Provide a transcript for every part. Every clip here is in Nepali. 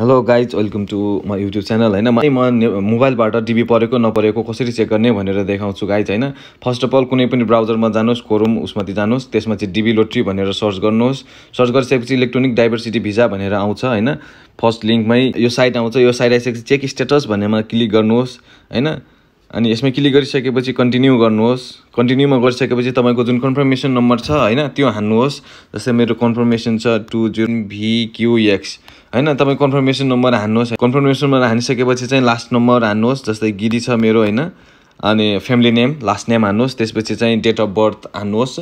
Hello guys, welcome to my YouTube channel. I am mobile barter DV pareko na pareko कसरी चेक गर्ने भनेर देखाउँछु गाइज हैन. फर्स्ट अफ अल कुनै पनि ब्राउजरमा जानुहोस्, क्रोम उसमाथि जानुहोस्, त्यसमा चाहिँ DV Lottery भनेर सर्च गर्नुहोस्. सर्च गरिसकेपछि इलेक्ट्रोनिक डाइभर्सिटी भिजा भनेर आउँछ हैन. फर्स्ट लिंकमै यो साइट आउँछ. यो साइट आइसकेपछि चेक स्टेटस भन्नेमा क्लिक गर्नुहोस् हैन. अनि यसमा क्लिक गरिसकेपछि कन्टिन्यु गर्नुहोस्. कन्टिन्युमा गरिसकेपछि तपाईको जुन कन्फर्मेसन नम्बर छ हैन त्यो हान्नुहोस्. जस्तै मेरो कन्फर्मेसन छ 20VQX हैन. तपाई कन्फर्मेसन नम्बर हान्नुहोस्. कन्फर्मेसन नम्बर हानिसकेपछि चाहिँ लास्ट नम्बर हान्नुहोस्. जस्तै गिरी छ मेरो हैन. अनि फ्यामिली नेम लास्ट नेम हान्नुहोस्. त्यसपछि चाहिँ डेट अफ बर्थ हान्नुहोस्.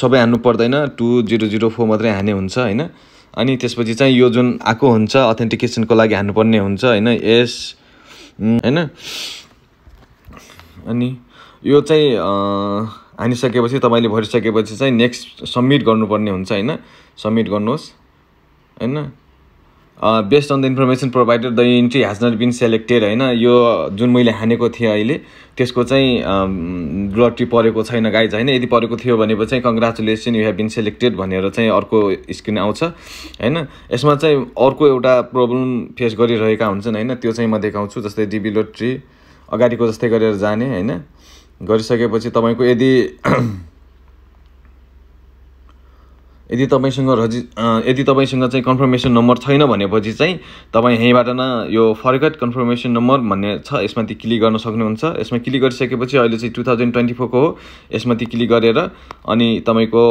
सबै हान्नु पर्दैन, 2004 मात्रै हाने हुन्छ हैन. अनि त्यसपछि चाहिँ यो जुन आको हुन्छ अथेन्टिकेसनको लागि हान्नुपर्ने हुन्छ हैन. एस हैन. अनि यो चाहिँ हानिसकेपछि तपाईले भरिसकेपछि चाहिँ नेक्स्ट सबमिट गर्नुपर्ने हुन्छ हैन. सबमिट गर्नुहोस् हैन. Based on the information provided the entry has not been selected हैन. यो जुन मैले हानेको थिए अहिले त्यसको चाहिँ लटरी परेको छैन गाइज हैन. यदि परेको थियो भनेपछि चाहिँ congratulation you have been selected भनेर चाहिँ अर्को स्क्रिन आउँछ हैन. यसमा चाहिँ अर्को एउटा प्रब्लम फेस गरिरहेका हुन्छन् हैन. त्यो चाहिँ म देखाउँछु. जस्तै DV Lottery अगाडिको जस्तै गरेर जाने हैन. गरिसकेपछि तपाईको यदि तपाईसँग चाहिँ कन्फर्मेसन नम्बर छैन भनेपछि चाहिँ तपाई यहीबाट न यो फरगेट कन्फर्मेसन नम्बर भन्ने छ, यसमा ती क्लिक गर्न सक्नुहुन्छ. यसमा क्लिक गरिसकेपछि अहिले चाहिँ 2024 को हो. यसमा ती क्लिक गरेर अनि तपाईको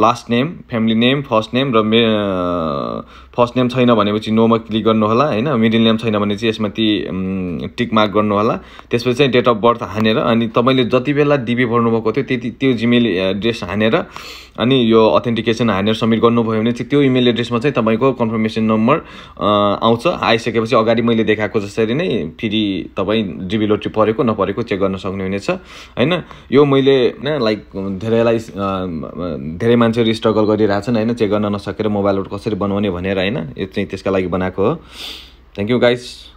last name, family name, first name र फर्स्ट नेम छैन भनेपछि नोमा क्लिक गर्नु होला हैन. मिडिल नेम छैन भने चाहिँ यसमा ती टिक मार्क गर्नु होला. त्यसपछि चाहिँ डेट अफ बर्थ हानेर अनि तपाईले जति बेला DV भर्नु भएको थियो त्यति त्यो जीमेल एड्रेस हानेर अनि यो अथेन्टिकेसन हानेर सबमिट गर्नुभयो भने चाहिँ त्यो इमेल एड्रेसमा चाहिँ तपाईको कन्फर्मेसन नम्बर आउँछ. आइसकेपछि अगाडि मैले देखाएको जसरी नै फेरि तपाई DV Lottery परेको नपरेको चेक गर्न सक्नु हुनेछ हैन. यो मैले हैन लाइक धेरै मान्छेहरु स्ट्रगल गरिरहेछन् हैन, चेक गर्न नसकेर मोबाइल आउट कसरी बनाउने भनेर हैन. यो चाहिँ त्यसका लागि बनाएको हो. Thank you guys.